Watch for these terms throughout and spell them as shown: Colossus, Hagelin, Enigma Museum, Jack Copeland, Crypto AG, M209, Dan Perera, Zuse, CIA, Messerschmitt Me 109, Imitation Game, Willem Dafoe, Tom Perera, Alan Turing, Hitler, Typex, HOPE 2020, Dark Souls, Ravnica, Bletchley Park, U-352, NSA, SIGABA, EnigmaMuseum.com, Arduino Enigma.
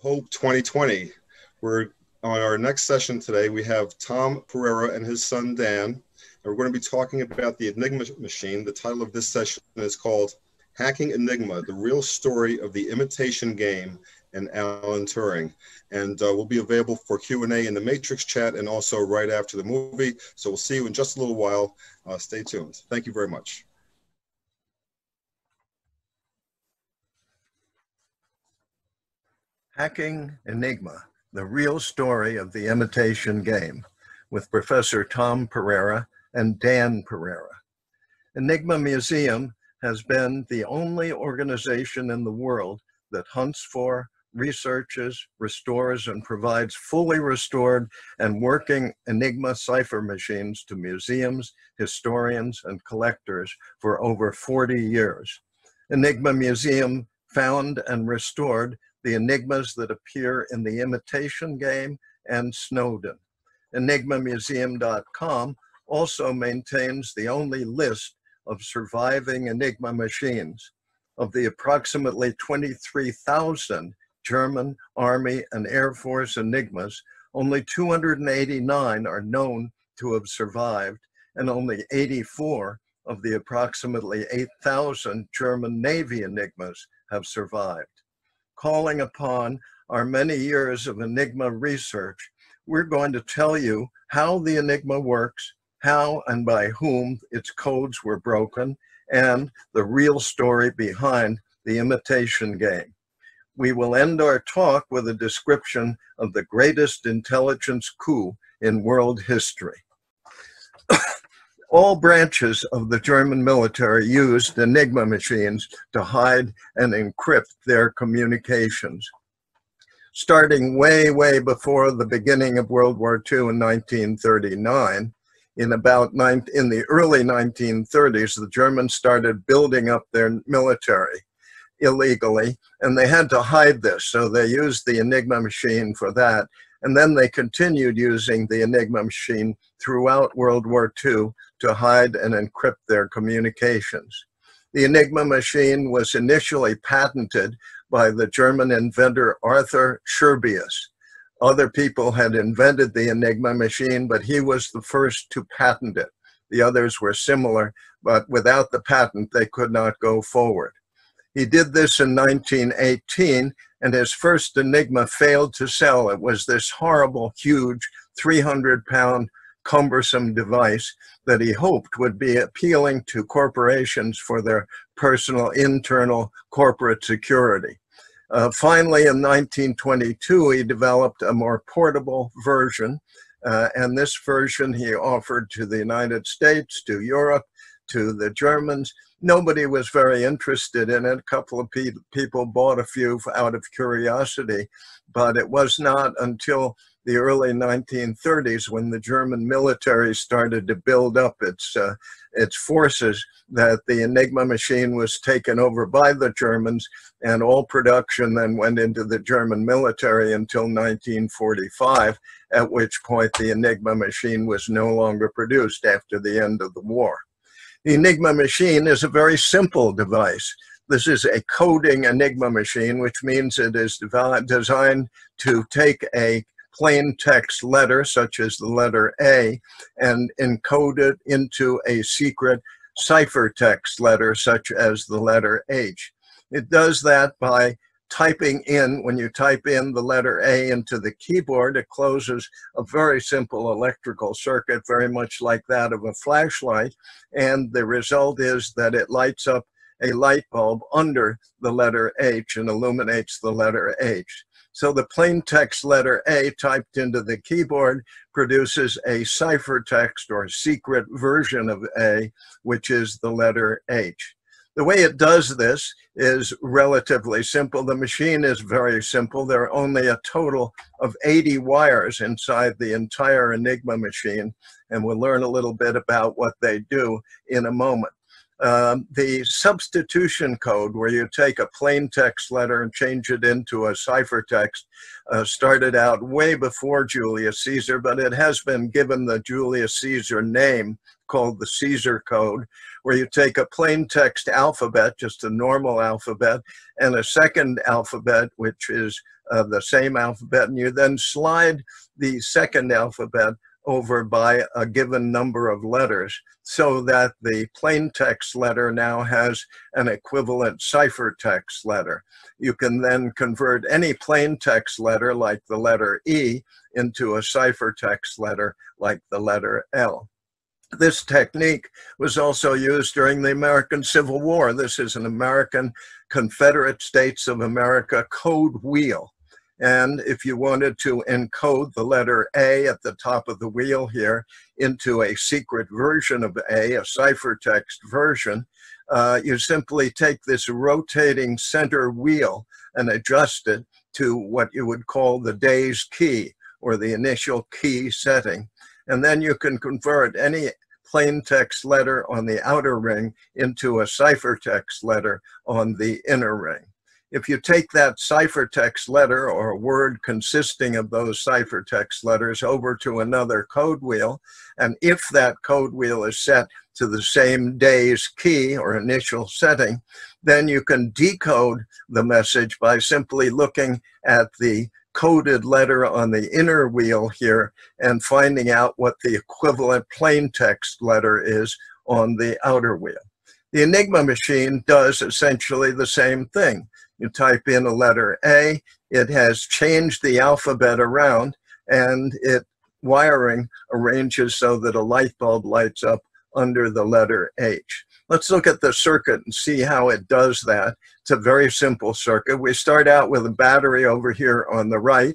HOPE 2020. We're on our next session today. We have Tom Perera and his son Dan, and we're going to be talking about the Enigma machine. The title of this session is called Hacking Enigma, the Real Story of the Imitation Game and Alan Turing. And we'll be available for Q&A in the Matrix chat and also right after the movie. So we'll see you in just a little while. Stay tuned. Thank you very much. Hacking Enigma, the real story of the imitation game, with Professor Tom Perera and Dan Perera. Enigma Museum has been the only organization in the world that hunts for, researches, restores, and provides fully restored and working Enigma cipher machines to museums, historians, and collectors for over 40 years. Enigma Museum found and restored the enigmas that appear in The Imitation Game and Snowden. EnigmaMuseum.com also maintains the only list of surviving Enigma machines of the approximately 23,000 German, Army, and Air Force Enigmas. Only 289 are known to have survived, and only 84 of the approximately 8,000 German Navy Enigmas have survived. Calling upon our many years of Enigma research, we're going to tell you how the Enigma works, how and by whom its codes were broken, and the real story behind the imitation game. We will end our talk with a description of the greatest intelligence coup in world history. All branches of the German military used Enigma machines to hide and encrypt their communications. Starting way, way before the beginning of World War II in 1939, in the early 1930s, the Germans started building up their military illegally, and they had to hide this, so they used the Enigma machine for that. And then they continued using the Enigma machine throughout World War II to hide and encrypt their communications. The Enigma machine was initially patented by the German inventor Arthur Scherbius. Other people had invented the Enigma machine, but he was the first to patent it. The others were similar, but without the patent, they could not go forward. He did this in 1918, and his first Enigma failed to sell. It was this horrible, huge, 300-pound, cumbersome device that he hoped would be appealing to corporations for their personal, internal corporate security. Finally, in 1922, he developed a more portable version, and this version he offered to the United States, to Europe, to the Germans. Nobody was very interested in it. A couple of people bought a few out of curiosity, but it was not until the early 1930s, when the German military started to build up its forces, that the Enigma machine was taken over by the Germans, and all production then went into the German military until 1945, at which point the Enigma machine was no longer produced after the end of the war. The Enigma machine is a very simple device. This is a coding Enigma machine, which means it is designed to take a plain text letter, such as the letter A, and encode it into a secret ciphertext letter, such as the letter H. It does that by typing in, when you type in the letter A into the keyboard, it closes a very simple electrical circuit, very much like that of a flashlight, and the result is that it lights up a light bulb under the letter H and illuminates the letter H. So the plain text letter A typed into the keyboard produces a ciphertext or secret version of A, which is the letter H. The way it does this is relatively simple. The machine is very simple. There are only a total of 80 wires inside the entire Enigma machine, and we'll learn a little bit about what they do in a moment. The substitution code, where you take a plain text letter and change it into a ciphertext, started out way before Julius Caesar, but it has been given the Julius Caesar name, called the Caesar code, where you take a plain text alphabet, just a normal alphabet, and a second alphabet, which is the same alphabet, and you then slide the second alphabet over by a given number of letters, so that the plain text letter now has an equivalent ciphertext letter. You can then convert any plain text letter, like the letter E, into a ciphertext letter, like the letter L. This technique was also used during the American Civil War. This is an American Confederate States of America code wheel. And if you wanted to encode the letter A at the top of the wheel here into a secret version of A, a ciphertext version, you simply take this rotating center wheel and adjust it to what you would call the day's key, or the initial key setting. And then you can convert any plain text letter on the outer ring into a ciphertext letter on the inner ring. If you take that ciphertext letter, or a word consisting of those ciphertext letters, over to another code wheel, and if that code wheel is set to the same day's key or initial setting, then you can decode the message by simply looking at the coded letter on the inner wheel here and finding out what the equivalent plain text letter is on the outer wheel. The Enigma machine does essentially the same thing. You type in a letter A, it has changed the alphabet around, and its wiring arranges so that a light bulb lights up under the letter H. Let's look at the circuit and see how it does that. It's a very simple circuit. We start out with a battery over here on the right,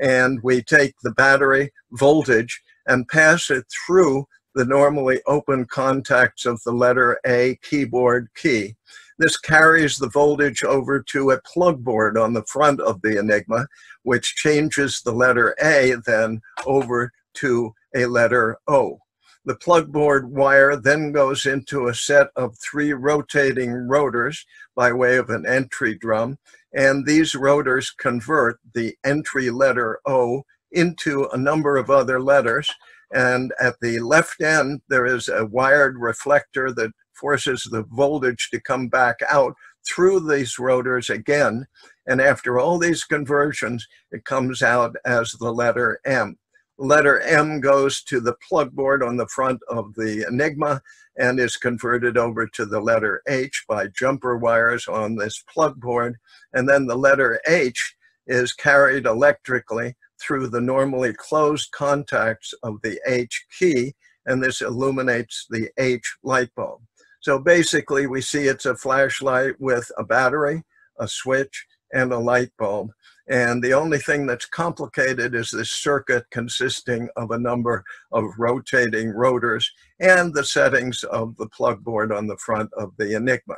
and we take the battery voltage and pass it through the normally open contacts of the letter A keyboard key. This carries the voltage over to a plug board on the front of the Enigma, which changes the letter A then over to a letter O. The plug board wire then goes into a set of 3 rotating rotors by way of an entry drum, and these rotors convert the entry letter O into a number of other letters, and at the left end there is a wired reflector that forces the voltage to come back out through these rotors again, and after all these conversions it comes out as the letter M. Letter M goes to the plug board on the front of the Enigma and is converted over to the letter H by jumper wires on this plug board. And then the letter H is carried electrically through the normally closed contacts of the H key, and this illuminates the H light bulb. So basically we see it's a flashlight with a battery, a switch, and a light bulb. And the only thing that's complicated is this circuit consisting of a number of rotating rotors and the settings of the plug board on the front of the Enigma.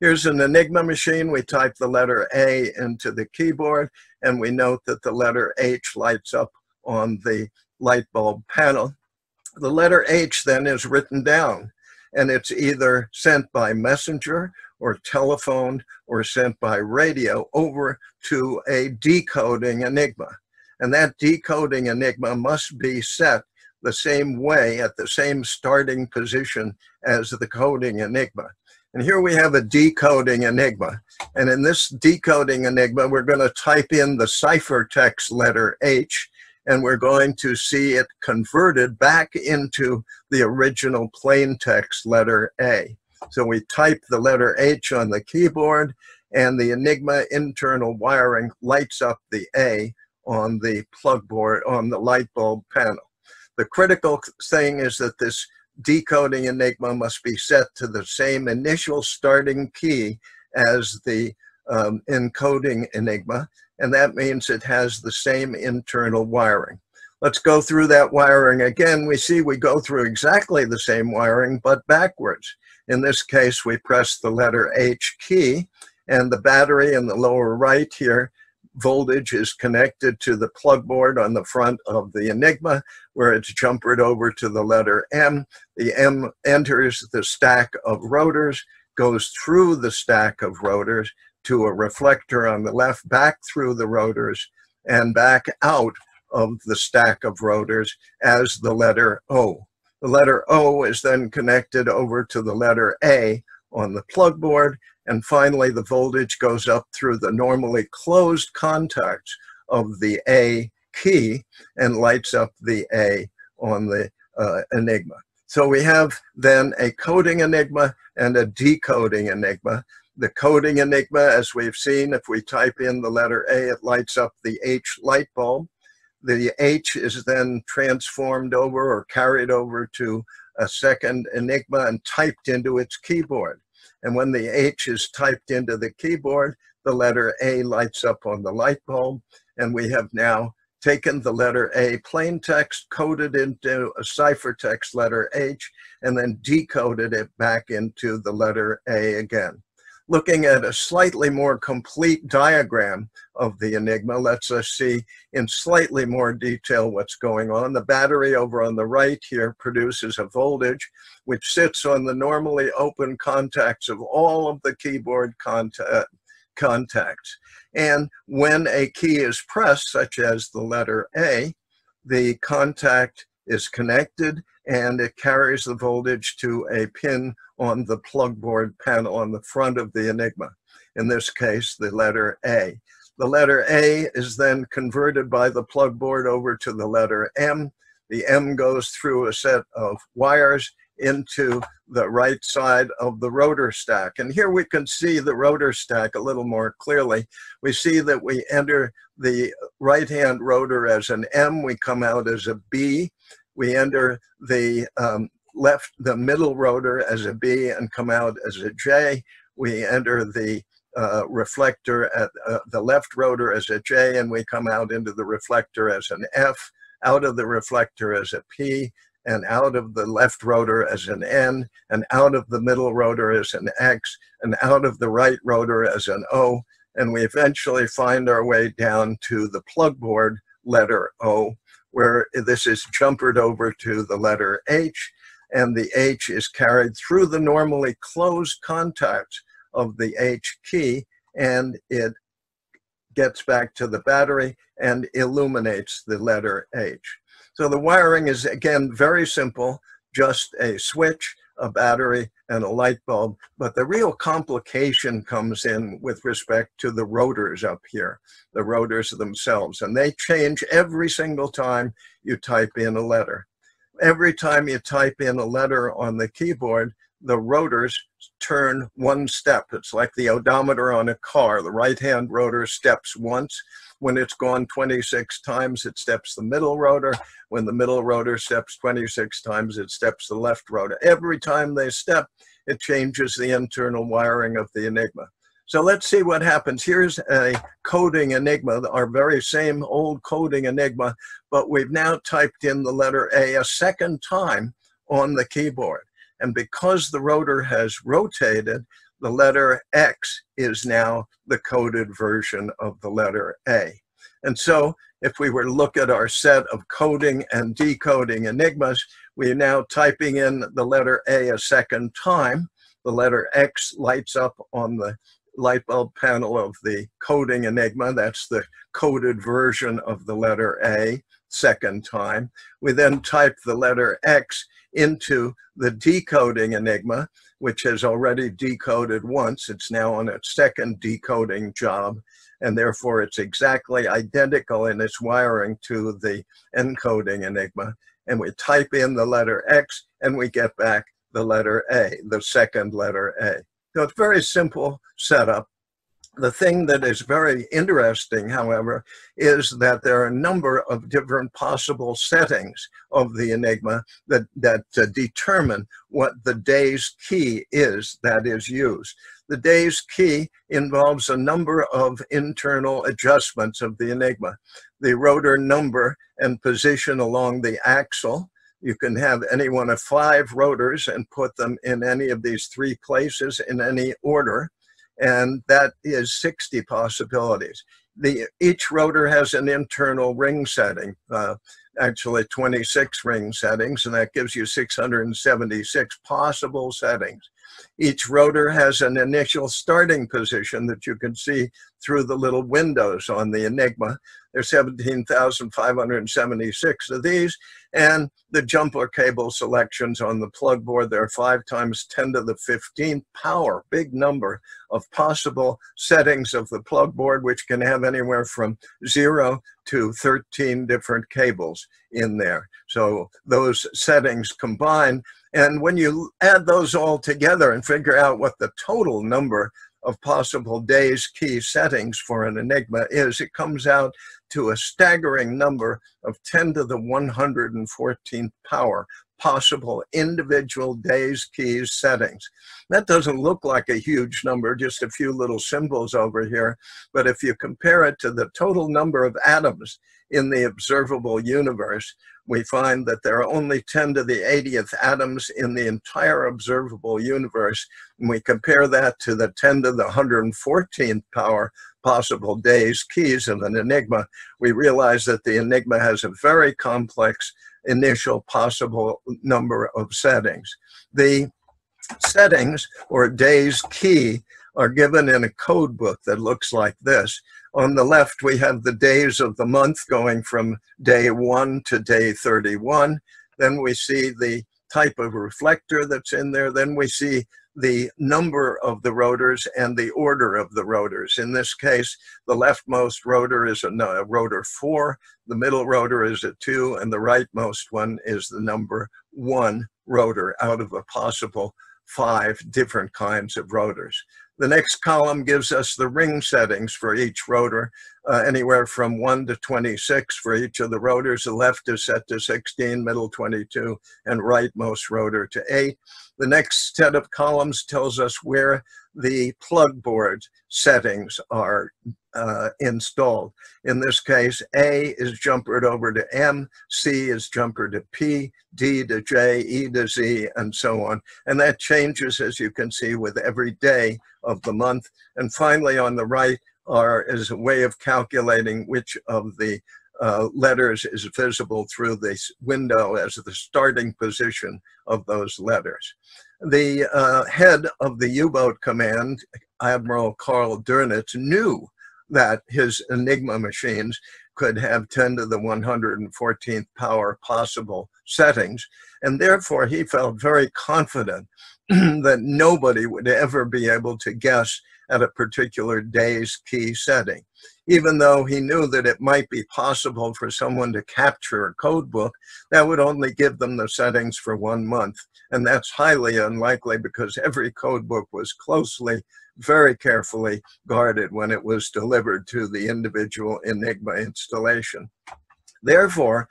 Here's an Enigma machine. We type the letter A into the keyboard, and we note that the letter H lights up on the light bulb panel. The letter H then is written down, and it's either sent by messenger or telephoned or sent by radio over to a decoding Enigma. And that decoding Enigma must be set the same way at the same starting position as the coding Enigma. And here we have a decoding Enigma. And in this decoding Enigma, we're going to type in the ciphertext letter H, and we're going to see it converted back into the original plain text letter A. So we type the letter H on the keyboard, and the Enigma internal wiring lights up the A on the plug board, on the light bulb panel. The critical thing is that this decoding Enigma must be set to the same initial starting key as the encoding Enigma, and that means it has the same internal wiring. Let's go through that wiring again. We see we go through exactly the same wiring, but backwards. In this case, we press the letter H key, and the battery in the lower right here voltage is connected to the plugboard on the front of the Enigma, where it's jumpered over to the letter M. The M enters the stack of rotors, goes through the stack of rotors to a reflector on the left, back through the rotors, and back out of the stack of rotors as the letter O. The letter O is then connected over to the letter A on the plugboard, and finally the voltage goes up through the normally closed contacts of the A key and lights up the A on the Enigma. So we have then a coding Enigma and a decoding Enigma. The coding Enigma, as we've seen, if we type in the letter A, it lights up the H light bulb. The H is then transformed over or carried over to a second Enigma and typed into its keyboard. And when the H is typed into the keyboard, the letter A lights up on the light bulb. And we have now taken the letter A plain text, coded into a ciphertext letter H, and then decoded it back into the letter A again. Looking at a slightly more complete diagram of the Enigma lets us see in slightly more detail what's going on. The battery over on the right here produces a voltage which sits on the normally open contacts of all of the keyboard contacts. And when a key is pressed, such as the letter A, the contact is connected and it carries the voltage to a pin on the plugboard panel on the front of the Enigma, in this case the letter A. The letter A is then converted by the plugboard over to the letter M. The M goes through a set of wires into the right side of the rotor stack. And here we can see the rotor stack a little more clearly. We see that we enter the right-hand rotor as an M, we come out as a B. We enter the middle rotor as a B and come out as a J. We enter the reflector at the left rotor as a J and we come out into the reflector as an F, out of the reflector as a P, and out of the left rotor as an N, and out of the middle rotor as an X, and out of the right rotor as an O, and we eventually find our way down to the plugboard letter O, where this is jumpered over to the letter H, and the H is carried through the normally closed contacts of the H key, and it gets back to the battery and illuminates the letter H. So the wiring is, again, very simple, just a switch, a battery, and a light bulb. But the real complication comes in with respect to the rotors up here, the rotors themselves. And they change every single time you type in a letter. Every time you type in a letter on the keyboard, the rotors turn one step. It's like the odometer on a car. The right-hand rotor steps once. When it's gone 26 times, it steps the middle rotor. When the middle rotor steps 26 times, it steps the left rotor. Every time they step, it changes the internal wiring of the Enigma. So let's see what happens. Here's a coding Enigma, our very same old coding Enigma, but we've now typed in the letter A a second time on the keyboard. And because the rotor has rotated, the letter X is now the coded version of the letter A. And so if we were to look at our set of coding and decoding Enigmas, we are now typing in the letter A a second time. The letter X lights up on the light bulb panel of the coding Enigma. That's the coded version of the letter A second time. We then type the letter X into the decoding Enigma, which has already decoded once. It's now on its second decoding job, and therefore it's exactly identical in its wiring to the encoding Enigma. And we type in the letter X, and we get back the letter A, the second letter A. So it's a very simple setup. The thing that is very interesting, however, is that there are a number of different possible settings of the Enigma that determine what the day's key is that is used. The day's key involves a number of internal adjustments of the Enigma. The rotor number and position along the axle. You can have any one of 5 rotors and put them in any of these 3 places in any order. And that is 60 possibilities. Each rotor has an internal ring setting, actually 26 ring settings, and that gives you 676 possible settings. Each rotor has an initial starting position that you can see through the little windows on the Enigma. There's 17,576 of these, and the jumper cable selections on the plug board, there are 5 × 10⁵ power, big number of possible settings of the plug board, which can have anywhere from 0 to 13 different cables in there. So those settings combine, and when you add those all together and figure out what the total number of possible days key settings for an Enigma is, it comes out to a staggering number of 10⁻¹14th power possible individual days keys settings. That doesn't look like a huge number, just a few little symbols over here, but if you compare it to the total number of atoms in the observable universe, we find that there are only 10⁸ atoms in the entire observable universe, and we compare that to the 10⁻¹14th power possible days keys of an Enigma, we realize that the Enigma has a very complex initial possible number of settings. The settings, or days key, are given in a code book that looks like this. On the left, we have the days of the month going from day 1 to day 31. Then we see the type of reflector that's in there. Then we see the number of the rotors and the order of the rotors. In this case, the leftmost rotor is a rotor 4, the middle rotor is a 2, and the rightmost one is the number 1 rotor out of a possible 5 different kinds of rotors. The next column gives us the ring settings for each rotor, anywhere from 1 to 26 for each of the rotors. The left is set to 16, middle 22, and rightmost rotor to 8. The next set of columns tells us where the plug board settings are installed. In this case, A is jumpered over to M, C is jumpered to P, D to J, E to Z, and so on. And that changes, as you can see, with every day of the month. And finally, on the right is a way of calculating which of the letters is visible through this window as the starting position of those letters. The head of the U-boat command, Admiral Karl Dönitz, knew that his Enigma machines could have 10⁻¹14th power possible settings, and therefore he felt very confident that nobody would ever be able to guess at a particular day's key setting. Even though he knew that it might be possible for someone to capture a code book, that would only give them the settings for 1 month. And that's highly unlikely because every code book was closely, very carefully guarded when it was delivered to the individual Enigma installation. Therefore,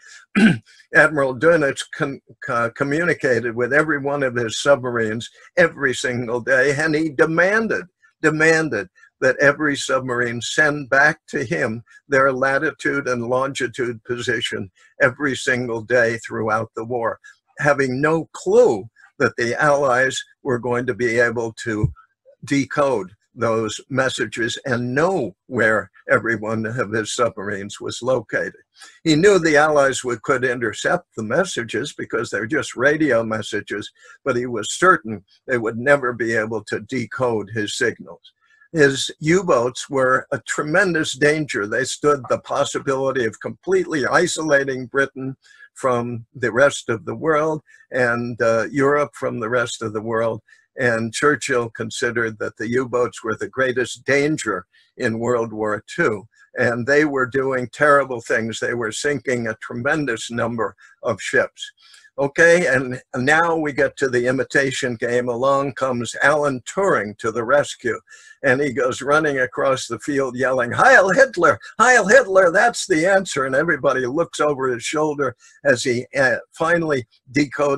Admiral Dönitz communicated with every one of his submarines every single day, and he demanded that every submarine send back to him their latitude and longitude position every single day throughout the war, having no clue that the Allies were going to be able to decode those messages and know where every one of his submarines was located. He knew the Allies could intercept the messages because they're just radio messages, but he was certain they would never be able to decode his signals. His U-boats were a tremendous danger. They stood the possibility of completely isolating Britain from the rest of the world and Europe from the rest of the world. And Churchill considered that the U-boats were the greatest danger in World War II. And they were doing terrible things. They were sinking a tremendous number of ships. Okay, and now we get to the imitation game. Along comes Alan Turing to the rescue. And he goes running across the field yelling, "Heil Hitler! Heil Hitler! That's the answer!" And everybody looks over his shoulder as he finally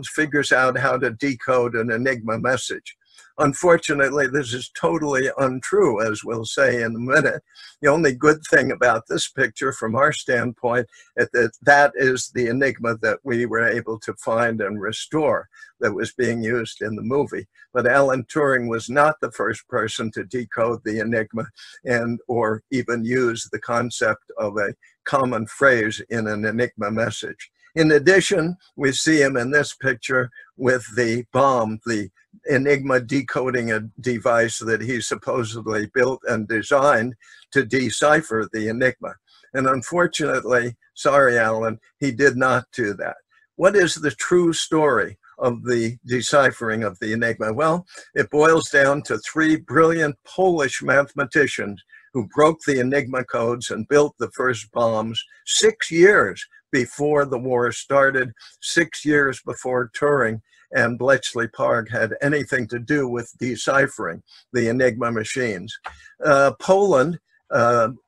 figures out how to decode an Enigma message. Unfortunately, this is totally untrue, as we'll say in a minute. The only good thing about this picture from our standpoint is that that is the Enigma that we were able to find and restore that was being used in the movie. But Alan Turing was not the first person to decode the Enigma and or even use the concept of a common phrase in an Enigma message. In addition, we see him in this picture with the bomb, the Enigma decoding device that he supposedly built and designed to decipher the Enigma. And unfortunately, sorry Alan, he did not do that. What is the true story of the deciphering of the Enigma? Well, it boils down to three brilliant Polish mathematicians who broke the Enigma codes and built the first bombs 6 years before the war started, 6 years before Turing and Bletchley Park had anything to do with deciphering the Enigma machines. Poland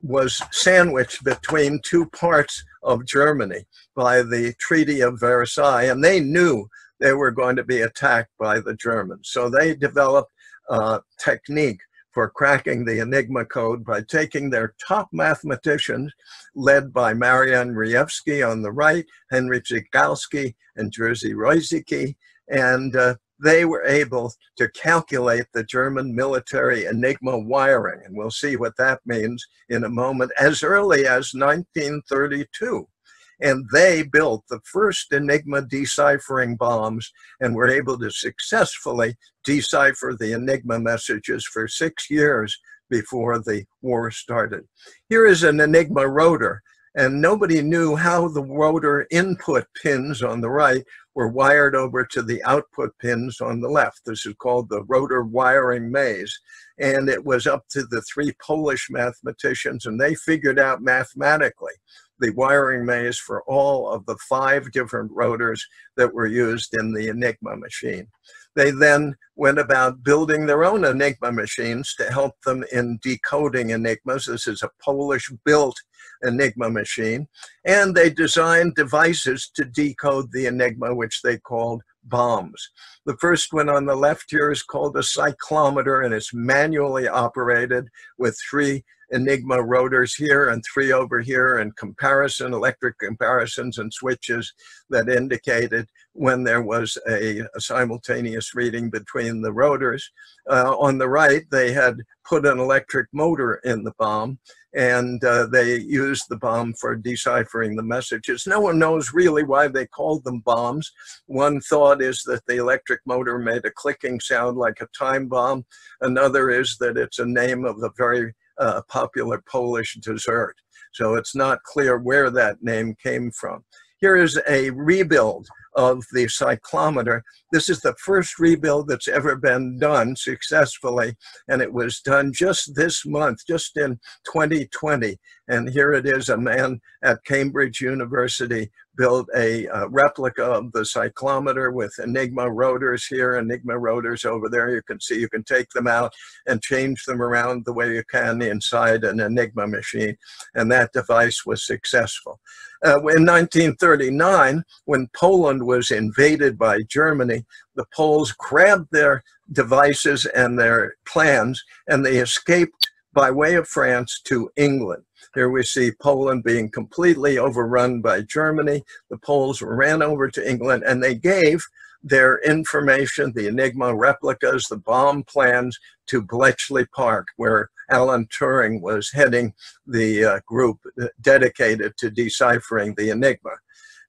was sandwiched between two parts of Germany by the Treaty of Versailles, and they knew they were going to be attacked by the Germans. So they developed a technique for cracking the Enigma code by taking their top mathematicians, led by Marian Rejewski on the right, Henry Zygalski, and Jerzy Rozycki, and they were able to calculate the German military Enigma wiring, and we'll see what that means in a moment, as early as 1932. And they built the first Enigma deciphering bombs and were able to successfully decipher the Enigma messages for 6 years before the war started. Here is an Enigma rotor, and nobody knew how the rotor input pins on the right were wired over to the output pins on the left. This is called the rotor wiring maze. And it was up to the three Polish mathematicians, and they figured out mathematically the wiring maze for all of the 5 different rotors that were used in the Enigma machine. They then went about building their own Enigma machines to help them in decoding Enigmas. This is a Polish-built Enigma machine. And they designed devices to decode the Enigma, which they called bombs. The first one on the left here is called a cyclometer, and it's manually operated with 3 Enigma rotors here and 3 over here, and comparison, electric comparisons and switches that indicated when there was a simultaneous reading between the rotors. On the right, they had put an electric motor in the bomb, and they used the bomb for deciphering the messages. No one knows really why they called them bombs. One thought is that the electric motor made a clicking sound like a time bomb. Another is that it's a name of the very popular Polish dessert. So it's not clear where that name came from. Here is a rebuild of the cyclometer. This is the first rebuild that's ever been done successfully, and it was done just this month, just in 2020. And here it is, a man at Cambridge University built a replica of the cyclometer with Enigma rotors here, Enigma rotors over there. You can see you can take them out and change them around the way you can inside an Enigma machine, and that device was successful. In 1939, when Poland was invaded by Germany, the Poles grabbed their devices and their plans, and they escaped by way of France to England. Here we see Poland being completely overrun by Germany. The Poles ran over to England, and they gave their information, the Enigma replicas, the bomb plans, to Bletchley Park, where Alan Turing was heading the group dedicated to deciphering the Enigma.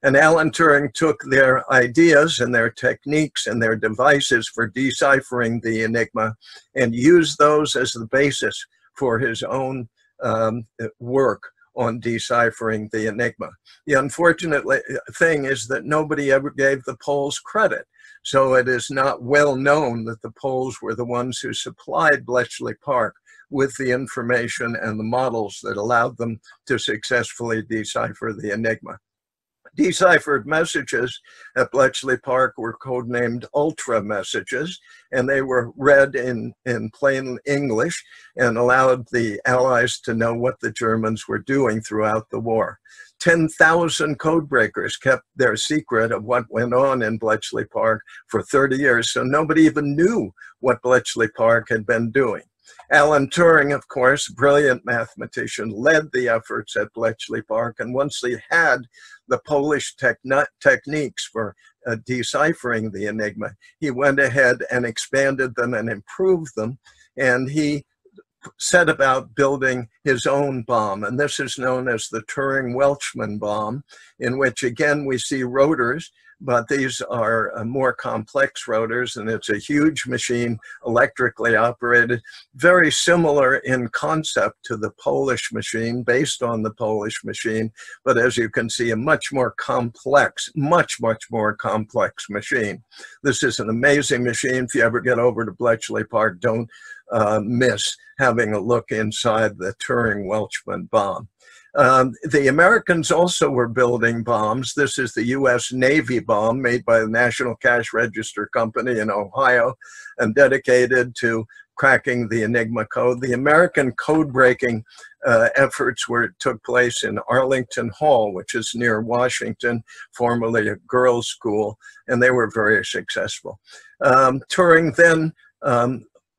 And Alan Turing took their ideas and their techniques and their devices for deciphering the Enigma and used those as the basis for his own work on deciphering the Enigma. The unfortunate thing is that nobody ever gave the Poles credit. So it is not well known that the Poles were the ones who supplied Bletchley Park with the information and the models that allowed them to successfully decipher the Enigma. Deciphered messages at Bletchley Park were codenamed ultra messages, and they were read in plain English and allowed the Allies to know what the Germans were doing throughout the war. 10,000 codebreakers kept their secret of what went on in Bletchley Park for 30 years, so nobody even knew what Bletchley Park had been doing. Alan Turing, of course, brilliant mathematician, led the efforts at Bletchley Park, and once he had the Polish techniques for deciphering the Enigma, he went ahead and expanded them and improved them, and he set about building his own bomb, and this is known as the Turing-Welchman bomb, in which again we see rotors, but these are more complex rotors, and it's a huge machine, electrically operated, very similar in concept to the Polish machine, based on the Polish machine, but as you can see, a much more complex, much more complex machine. This is an amazing machine. If you ever get over to Bletchley Park, don't miss having a look inside the Turing-Welchman bomb. The Americans also were building bombs. This is the U.S. Navy bomb made by the National Cash Register Company in Ohio and dedicated to cracking the Enigma code. The American code-breaking efforts took place in Arlington Hall, which is near Washington, formerly a girls' school, and they were very successful. Turing then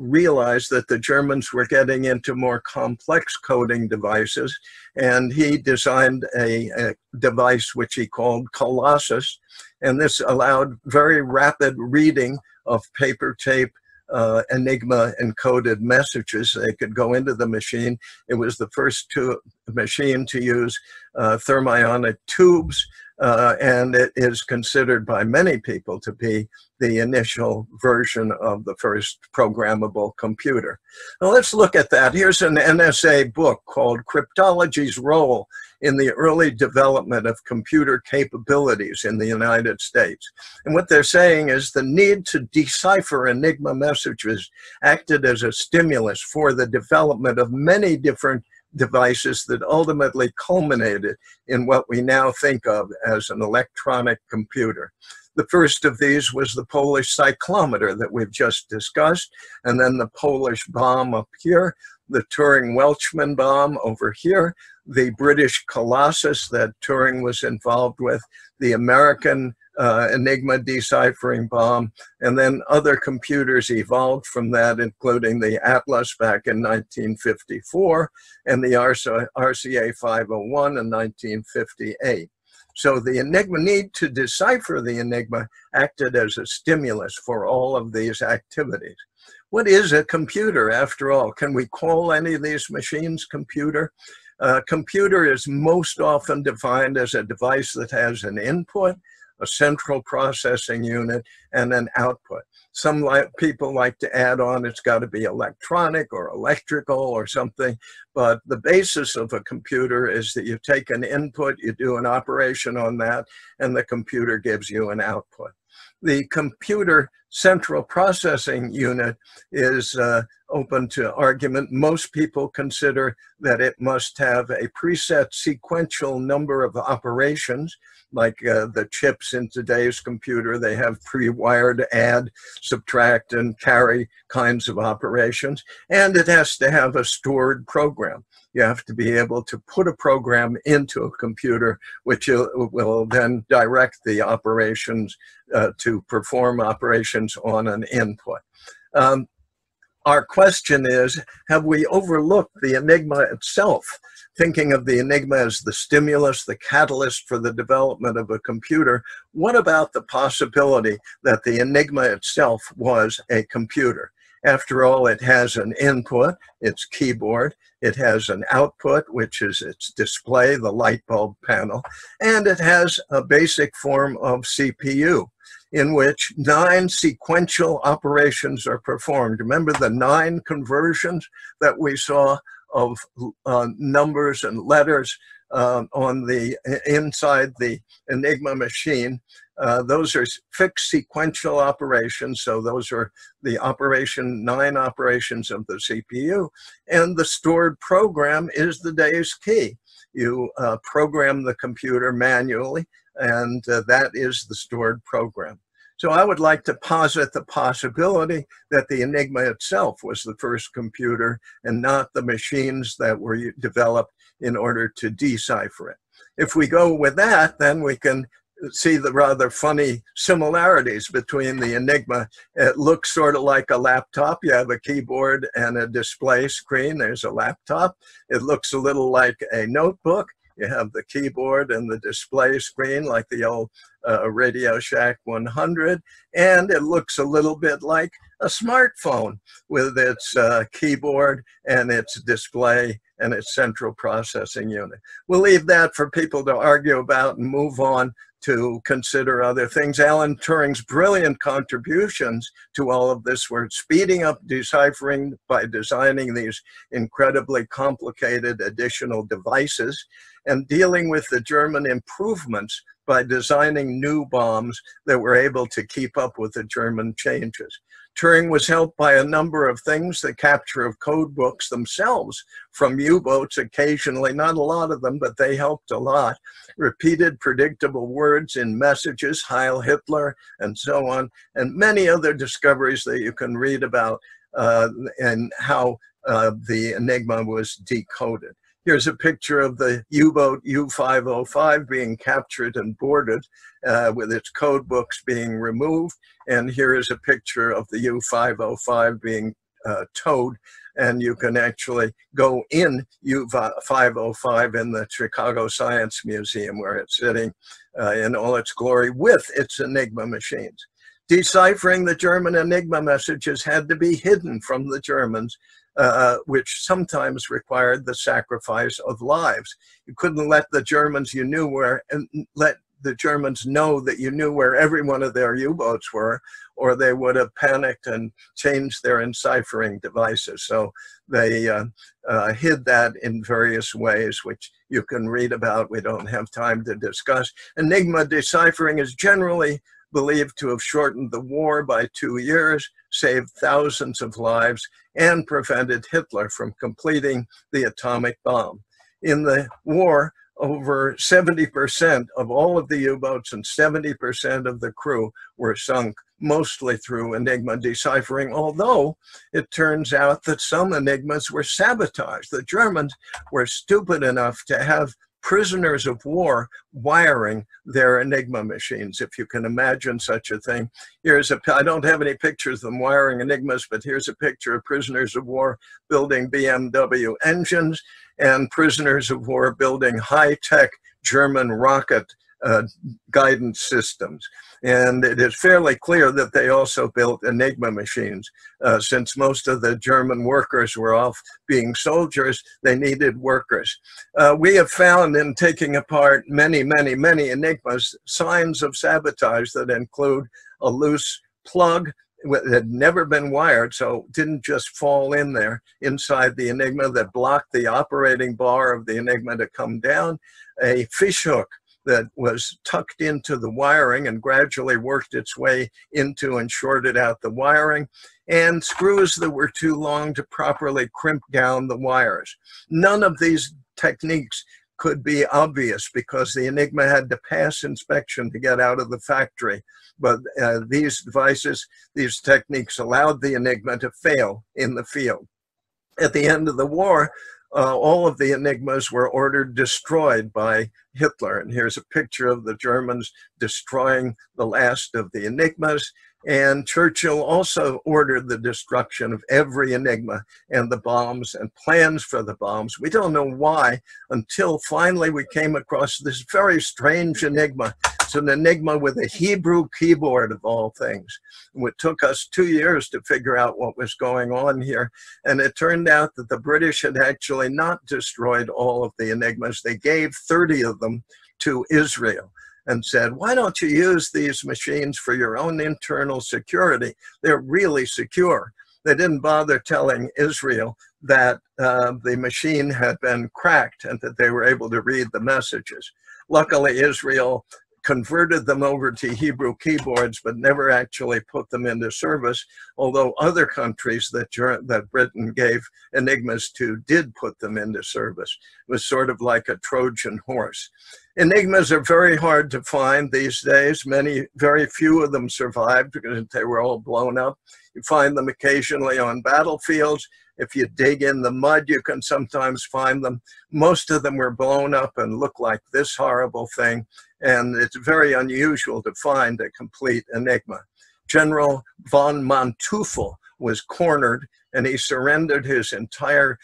realized that the Germans were getting into more complex coding devices, and he designed a device which he called Colossus, and this allowed very rapid reading of paper tape Enigma encoded messages. They could go into the machine. It was the first machine to use thermionic tubes, and it is considered by many people to be the initial version of the first programmable computer. Now let's look at that. Here's an NSA book called Cryptology's Role in the Early Development of Computer Capabilities in the United States. And what they're saying is the need to decipher Enigma messages acted as a stimulus for the development of many different devices that ultimately culminated in what we now think of as an electronic computer. The first of these was the Polish cyclometer that we've just discussed, and then the Polish bomb up here, the Turing-Welchman bomb over here, the British Colossus that Turing was involved with, the American Enigma deciphering bomb, and then other computers evolved from that, including the Atlas back in 1954 and the RCA 501 in 1958. So the Enigma need to decipher the Enigma acted as a stimulus for all of these activities. What is a computer after all? Can we call any of these machines computer? Computer is most often defined as a device that has an input, a central processing unit, and an output. Some people like to add on it's got to be electronic or electrical or something, but the basis of a computer is that you take an input, you do an operation on that, and the computer gives you an output. The computer central processing unit is open to argument. Most people consider that it must have a preset sequential number of operations, like the chips in today's computer. They have pre-wired add, subtract, and carry kinds of operations. And it has to have a stored program. You have to be able to put a program into a computer, which will then direct the operations to perform operations on an input. Our question is, have we overlooked the Enigma itself, thinking of the Enigma as the stimulus, the catalyst for the development of a computer? What about the possibility that the Enigma itself was a computer? After all, it has an input, its keyboard, it has an output, which is its display, the light bulb panel, and it has a basic form of CPU, in which 9 sequential operations are performed. Remember the 9 conversions that we saw of numbers and letters on the inside the Enigma machine? Those are fixed sequential operations, so those are the 9 operations of the CPU, and the stored program is the day's key. you program the computer manually, and that is the stored program. So I would like to posit the possibility that the Enigma itself was the first computer and not the machines that were developed in order to decipher it. If we go with that, then we can see the rather funny similarities between the Enigma. It looks sort of like a laptop. You have a keyboard and a display screen. There's a laptop. It looks a little like a notebook. You have the keyboard and the display screen like the old Radio Shack 100. And it looks a little bit like a smartphone with its keyboard and its display and its central processing unit. We'll leave that for people to argue about and move on to consider other things. Alan Turing's brilliant contributions to all of this were speeding up deciphering by designing these incredibly complicated additional devices and dealing with the German improvements by designing new bombs that were able to keep up with the German changes. Turing was helped by a number of things, the capture of code books themselves from U-boats occasionally, not a lot of them, but they helped a lot. Repeated predictable words in messages, Heil Hitler, and so on, and many other discoveries that you can read about and how the Enigma was decoded. Here's a picture of the U-boat U-505 being captured and boarded with its code books being removed. And here is a picture of the U-505 being towed. And you can actually go in U-505 in the Chicago Science Museum where it's sitting in all its glory with its Enigma machines. Deciphering the German Enigma messages had to be hidden from the Germans, which sometimes required the sacrifice of lives. You couldn't let the Germans know that you knew where every one of their U-boats were, or they would have panicked and changed their enciphering devices. So they hid that in various ways, which you can read about. We don't have time to discuss. Enigma deciphering is generally believed to have shortened the war by 2 years, saved thousands of lives, and prevented Hitler from completing the atomic bomb. In the war, over 70% of all of the U-boats and 70% of the crew were sunk, mostly through Enigma deciphering, although it turns out that some Enigmas were sabotaged. The Germans were stupid enough to have prisoners of war wiring their Enigma machines, if you can imagine such a thing. Here's a, I don't have any pictures of them wiring Enigmas, but here's a picture of prisoners of war building BMW engines and prisoners of war building high-tech German rocket guidance systems. And it is fairly clear that they also built Enigma machines. Since most of the German workers were off being soldiers, they needed workers. We have found in taking apart many, many, many Enigmas, signs of sabotage that include a loose plug that had never been wired, so it didn't just fall in there inside the Enigma, that blocked the operating bar of the Enigma to come down, a fishhook that was tucked into the wiring and gradually worked its way into and shorted out the wiring, and screws that were too long to properly crimp down the wires. None of these techniques could be obvious because the Enigma had to pass inspection to get out of the factory. But these devices, these techniques allowed the Enigma to fail in the field. At the end of the war, all of the Enigmas were ordered destroyed by Hitler. And here's a picture of the Germans destroying the last of the Enigmas. And Churchill also ordered the destruction of every Enigma and the bombs and plans for the bombs. We don't know why until finally we came across this very strange Enigma. It's an Enigma with a Hebrew keyboard of all things. It took us 2 years to figure out what was going on here. And it turned out that the British had actually not destroyed all of the Enigmas. They gave 30 of them to Israel and said, why don't you use these machines for your own internal security? They're really secure. They didn't bother telling Israel that the machine had been cracked and that they were able to read the messages. Luckily, Israel converted them over to Hebrew keyboards, but never actually put them into service, although other countries that Britain gave Enigmas to did put them into service. It was sort of like a Trojan horse. Enigmas are very hard to find these days. Very few of them survived because they were all blown up. You find them occasionally on battlefields. If you dig in the mud, you can sometimes find them. Most of them were blown up and look like this horrible thing, and it's very unusual to find a complete Enigma. General von Manteuffel was cornered, and he surrendered his entire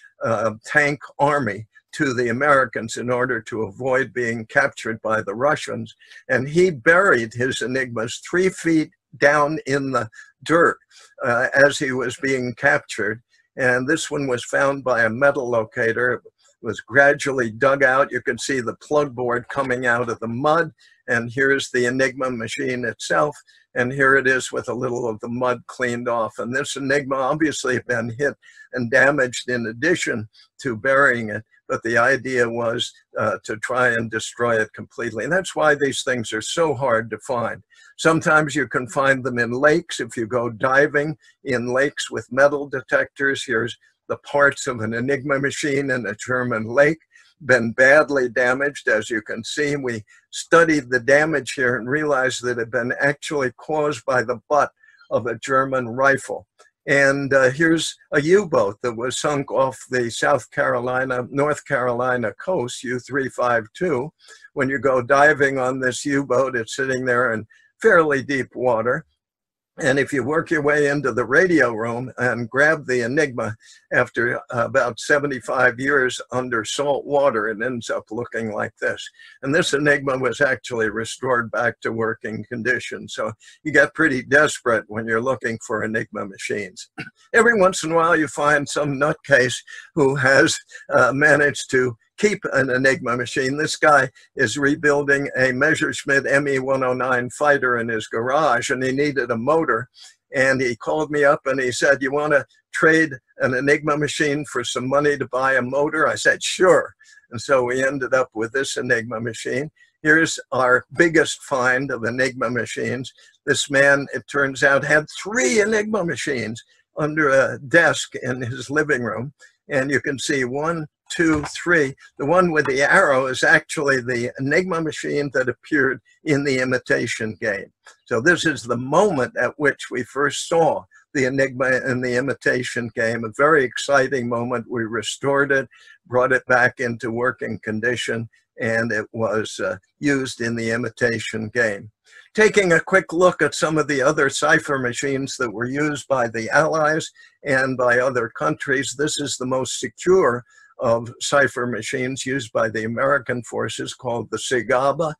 tank army to the Americans in order to avoid being captured by the Russians, and he buried his Enigmas 3 feet down in the dirt as he was being captured. And this one was found by a metal locator. It was gradually dug out. You could see the plug board coming out of the mud. And here's the Enigma machine itself. And here it is with a little of the mud cleaned off. And this Enigma obviously had been hit and damaged in addition to burying it. But the idea was to try and destroy it completely. And that's why these things are so hard to find. Sometimes you can find them in lakes. If you go diving in lakes with metal detectors, here's the parts of an Enigma machine in a German lake, been badly damaged. As you can see, we studied the damage here and realized that it had been actually caused by the butt of a German rifle. And here's a U-boat that was sunk off the North Carolina coast, U-352. When you go diving on this U-boat, it's sitting there in fairly deep water. And if you work your way into the radio room and grab the Enigma, after about 75 years under salt water, it ends up looking like this. And this Enigma was actually restored back to working condition. So you get pretty desperate when you're looking for Enigma machines. Every once in a while, you find some nutcase who has managed to keep an Enigma machine. This guy is rebuilding a Messerschmitt Me 109 fighter in his garage, and he needed a motor. And he called me up and he said, "You want to trade an Enigma machine for some money to buy a motor?" I said, "Sure." And so we ended up with this Enigma machine. Here's our biggest find of Enigma machines. This man, it turns out, had 3 Enigma machines under a desk in his living room. And you can see 1, 2, 3. The one with the arrow is actually the Enigma machine that appeared in the Imitation Game. So this is the moment at which we first saw the Enigma in the Imitation Game, a very exciting moment. We restored it, brought it back into working condition, and it was used in the Imitation Game. Taking a quick look at some of the other cipher machines that were used by the Allies and by other countries, this is the most secure of cipher machines used by the American forces, called the SIGABA.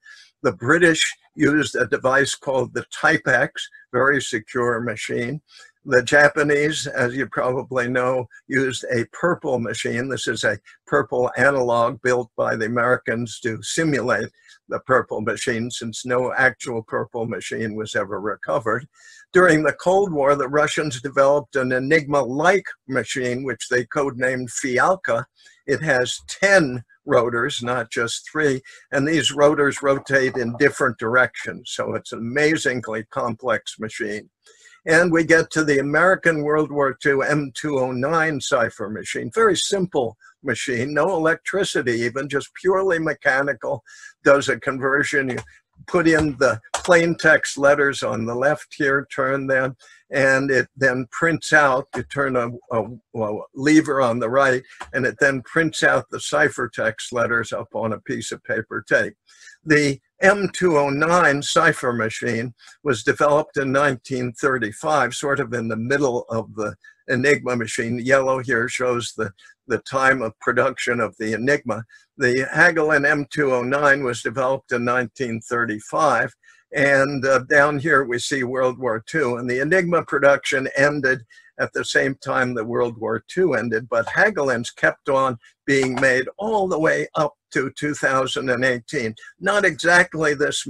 The British used a device called the Typex, very secure machine. The Japanese, as you probably know, used a purple machine. This is a purple analog built by the Americans to simulate the purple machine, since no actual purple machine was ever recovered. During the Cold War, the Russians developed an Enigma-like machine, which they codenamed Fialka. It has 10 rotors, not just 3, and these rotors rotate in different directions, so it's an amazingly complex machine. And we get to the American World War II M209 cipher machine, very simple machine, no electricity even, just purely mechanical, does a conversion. You put in the plain text letters on the left here, turn them, and it then prints out. You turn a lever on the right, and it then prints out the ciphertext letters up on a piece of paper tape. The M209 cipher machine was developed in 1935, sort of in the middle of the Enigma machine. Yellow here shows the time of production of the Enigma. The Hagelin M209 was developed in 1935, and down here we see World War II, and the Enigma production ended at the same time that World War II ended, but Hagelin's kept on being made all the way up to 2018. Not exactly this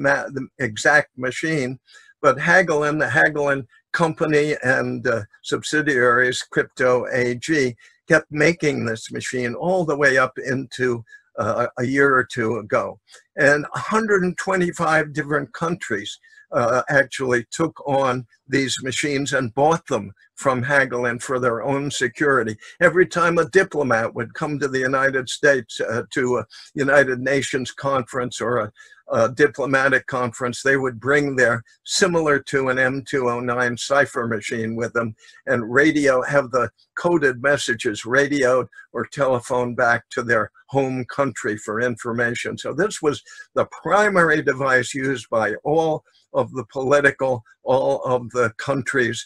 exact machine, but Hagelin, the Hagelin company and subsidiaries, Crypto AG, kept making this machine all the way up into a year or two ago. And 125 different countries actually took on these machines and bought them from Hagelin for their own security. Every time a diplomat would come to the United States to a United Nations conference or a diplomatic conference, they would bring their, similar to an M209 cipher machine with them, and have the coded messages radioed or telephoned back to their home country for information. So this was the primary device used by all of the political, all of the countries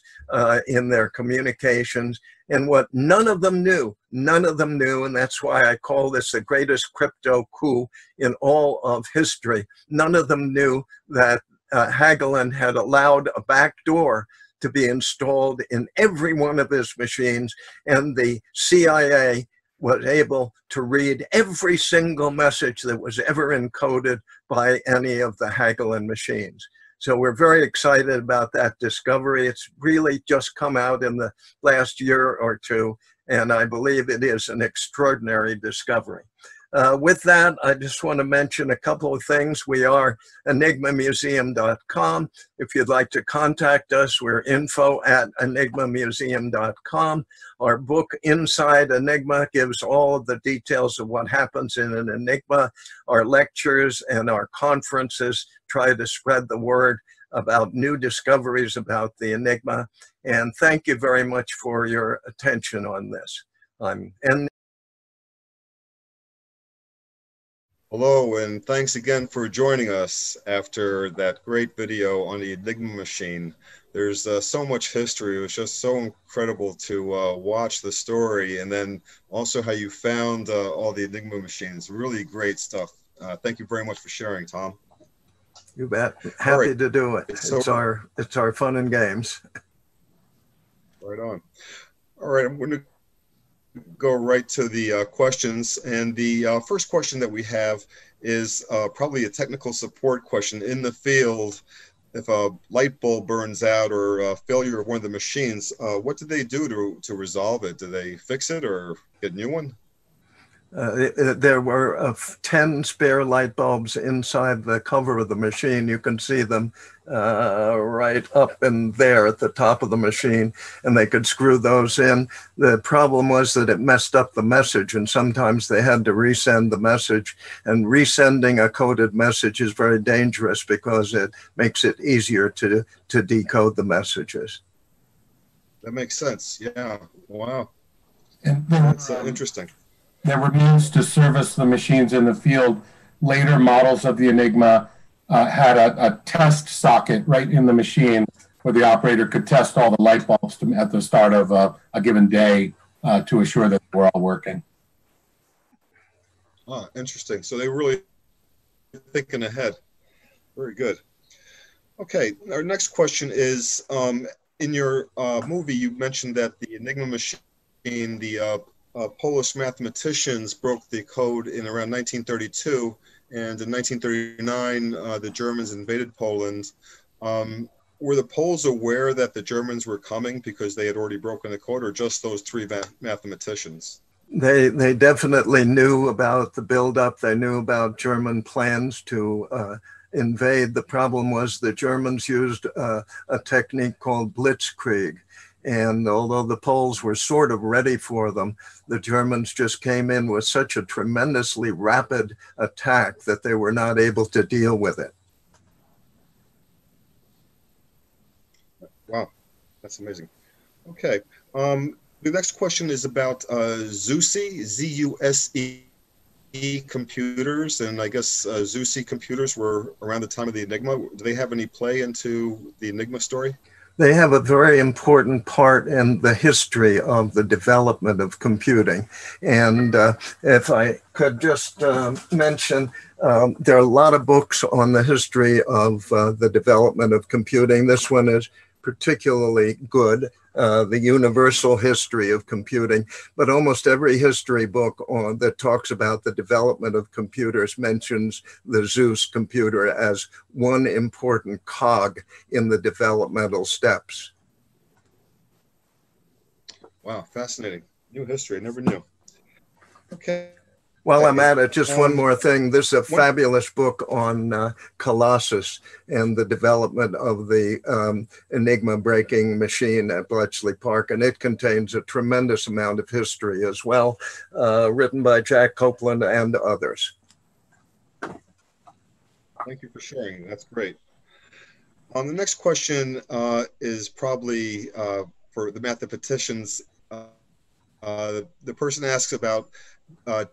in their communications. And what none of them knew, and that's why I call this the greatest crypto coup in all of history. None of them knew that Hagelin had allowed a backdoor to be installed in every one of his machines, and the CIA was able to read every single message that was ever encoded by any of the Hagelin machines. So we're very excited about that discovery. It's really just come out in the last year or two, and I believe it is an extraordinary discovery. With that, I just want to mention a couple of things. We are EnigmaMuseum.com. If you'd like to contact us, we're info@EnigmaMuseum.com. Our book, Inside Enigma, gives all of the details of what happens in an enigma. Our lectures and our conferences try to spread the word about new discoveries about the enigma. And thank you very much for your attention on this. Hello, and thanks again for joining us after that great video on the Enigma machine. There's so much history. It was just so incredible to watch the story, and then also how you found all the Enigma machines. Really great stuff. Thank you very much for sharing, Tom. You bet. Happy to do it. It's our fun and games. Right on. All right, I'm going to go right to the questions, and the first question that we have is probably a technical support question. In the field, if a light bulb burns out or a failure of one of the machines, what do they do to resolve it? Do they fix it or get a new one? There were 10 spare light bulbs inside the cover of the machine. You can see them right up in there at the top of the machine, and they could screw those in. The problem was that it messed up the message, and sometimes they had to resend the message. And resending a coded message is very dangerous because it makes it easier to decode the messages. That makes sense. Yeah. Wow. That's interesting. There were means to service the machines in the field. Later models of the Enigma had a test socket right in the machine where the operator could test all the light bulbs at the start of a given day to assure that they were all working. Ah, interesting. So they were really thinking ahead. Very good. Okay, our next question is, in your movie, you mentioned that the Enigma machine, the Polish mathematicians broke the code in around 1932, and in 1939 the Germans invaded Poland. Were the Poles aware that the Germans were coming because they had already broken the code, or just those three mathematicians? They definitely knew about the buildup. They knew about German plans to invade. The problem was the Germans used a technique called blitzkrieg. And although the Poles were sort of ready for them, the Germans just came in with such a tremendously rapid attack that they were not able to deal with it. Wow, that's amazing. Okay, the next question is about Zuse, Z-U-S-E computers, and I guess Zuse computers were around the time of the Enigma. Do they have any play into the Enigma story? They have a very important part in the history of the development of computing. And if I could just mention, there are a lot of books on the history of the development of computing. This one is particularly good, The Universal History of Computing. But almost every history book that talks about the development of computers mentions the Zuse computer as one important cog in the developmental steps. Wow, fascinating. New history, I never knew. Okay. While I'm at it, just one more thing. There's a fabulous book on Colossus and the development of the Enigma breaking machine at Bletchley Park, and it contains a tremendous amount of history as well, written by Jack Copeland and others. Thank you for sharing. That's great. The next question is probably for the mathematicians. The person asks about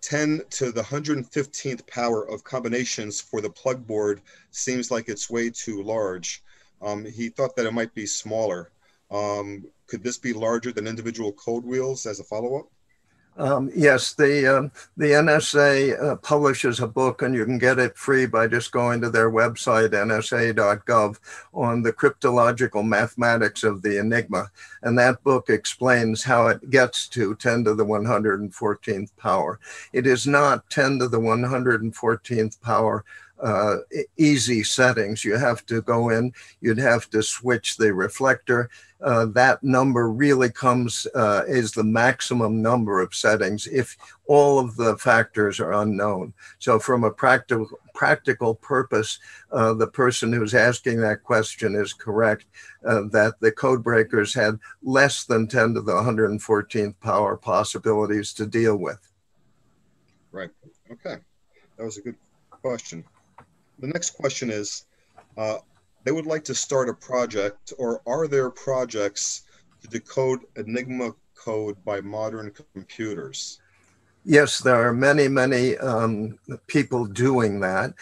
10 to the 115th power of combinations for the plugboard seems like it's way too large. He thought that it might be smaller. Could this be larger than individual code wheels as a follow-up? Yes, the NSA publishes a book, and you can get it free by just going to their website, nsa.gov, on the cryptological mathematics of the Enigma. And that book explains how it gets to 10 to the 114th power. It is not 10 to the 114th power easy settings. You have to go in, you'd have to switch the reflector. That number really comes is the maximum number of settings if all of the factors are unknown. So from a practical purpose, the person who's asking that question is correct, that the code breakers had less than 10 to the 114th power possibilities to deal with. Right. Okay. That was a good question. The next question is, they would like to start a project, or are there projects to decode Enigma code by modern computers? Yes, there are many, many people doing that.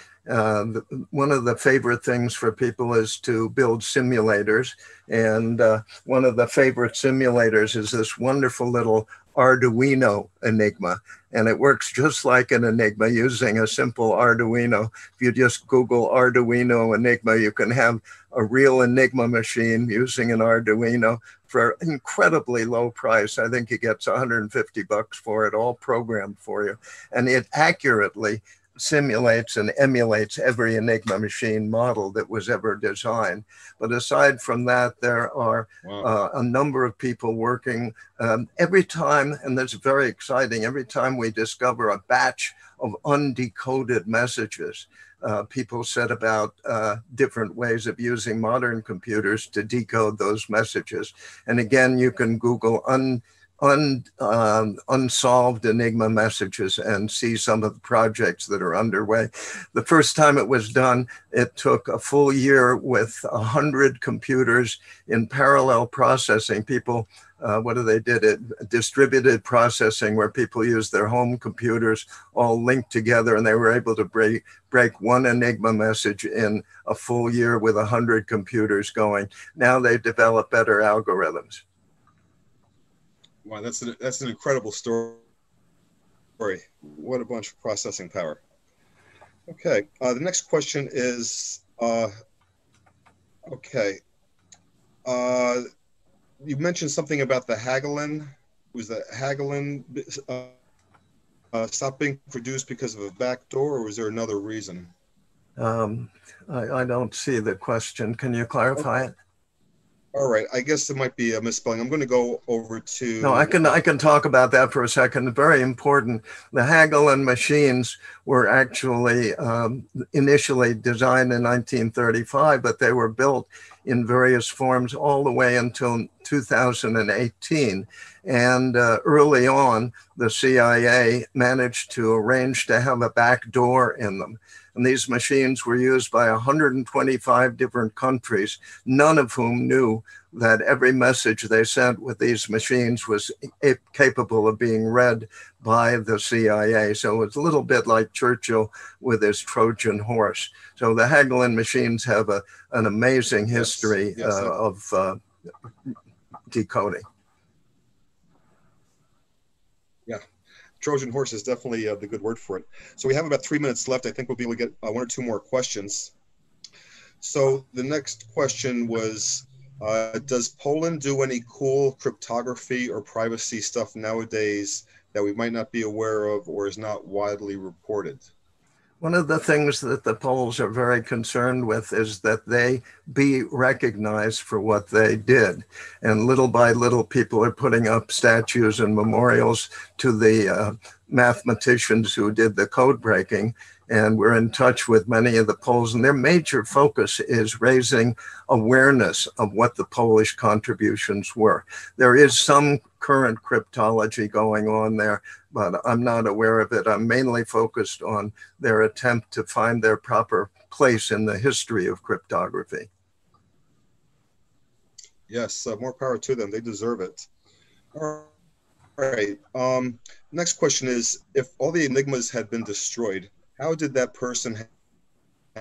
One of the favorite things for people is to build simulators. And one of the favorite simulators is this wonderful little Arduino Enigma, and it works just like an Enigma using a simple Arduino. If you just Google Arduino Enigma, you can have a real Enigma machine using an Arduino for incredibly low price. I think it gets $150 for it, all programmed for you. And it accurately simulates and emulates every Enigma machine model that was ever designed. But aside from that, there are a number of people working every time, and that's very exciting, every time we discover a batch of undecoded messages. People said about different ways of using modern computers to decode those messages. And again, you can Google unsolved Enigma messages and see some of the projects that are underway. The first time it was done, it took a full year with 100 computers in parallel processing. People, what do they did? It distributed processing, where people used their home computers all linked together, and they were able to break one Enigma message in a full year with 100 computers going. Now they've developed better algorithms. Wow, that's an incredible story. What a bunch of processing power. Okay, the next question is, you mentioned something about the Hagelin. Was the Hagelin stop being produced because of a backdoor, or was there another reason? I don't see the question. Can you clarify it? All right, I guess it might be a misspelling. I'm going to go over to... No, I can talk about that for a second. Very important. The Hagelin machines were actually initially designed in 1935, but they were built in various forms all the way until 2018. And early on, the CIA managed to arrange to have a back door in them. And these machines were used by 125 different countries, none of whom knew that every message they sent with these machines was capable of being read by the CIA. So it's a little bit like Churchill with his Trojan horse. So the Hagelin machines have an amazing history of decoding. Yeah. Trojan horse is definitely the good word for it. So we have about 3 minutes left. I think we'll be able to get one or two more questions. So the next question was, does Poland do any cool cryptography or privacy stuff nowadays that we might not be aware of or is not widely reported? One of the things that the Poles are very concerned with is that they be recognized for what they did. And little by little, people are putting up statues and memorials to the mathematicians who did the code breaking, and we're in touch with many of the Poles, and their major focus is raising awareness of what the Polish contributions were. There is some current cryptology going on there, but I'm not aware of it. I'm mainly focused on their attempt to find their proper place in the history of cryptography. Yes, more power to them. They deserve it. All right. Next question is, if all the Enigmas had been destroyed, how did that person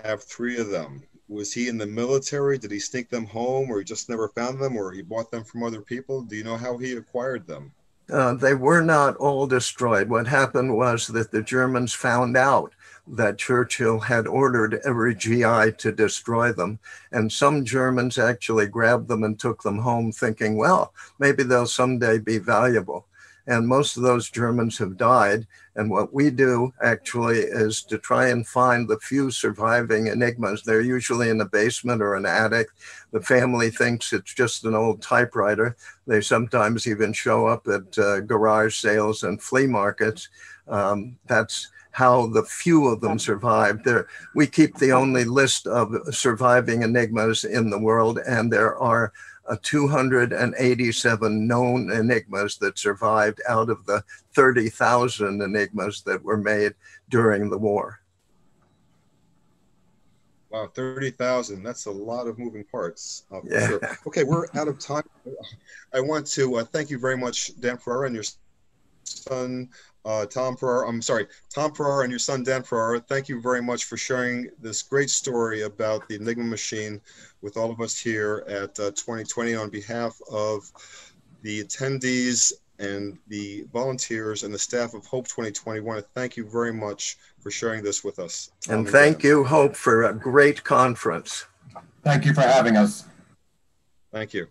have three of them? Was he in the military? Did he sneak them home, or he just never found them, or he bought them from other people? Do you know how he acquired them? They were not all destroyed. What happened was that the Germans found out that Churchill had ordered every GI to destroy them. And some Germans actually grabbed them and took them home thinking, well, maybe they'll someday be valuable. And most of those Germans have died. And what we do actually is to try and find the few surviving Enigmas. They're usually in a basement or an attic. The family thinks it's just an old typewriter. They sometimes even show up at garage sales and flea markets. That's how the few of them survived. We keep the only list of surviving Enigmas in the world, and there are 287 known Enigmas that survived out of the 30,000 Enigmas that were made during the war. Wow, 30,000. That's a lot of moving parts. Yeah. Sure. Okay, we're out of time. I want to thank you very much, Dan Perera, and your son, Tom Perera. I'm sorry, Tom Perera and your son, Dan Perera. Thank you very much for sharing this great story about the Enigma machine with all of us here at 2020. On behalf of the attendees and the volunteers and the staff of HOPE 2020, I want to thank you very much for sharing this with us. And thank you, HOPE, for a great conference. Thank you for having us. Thank you.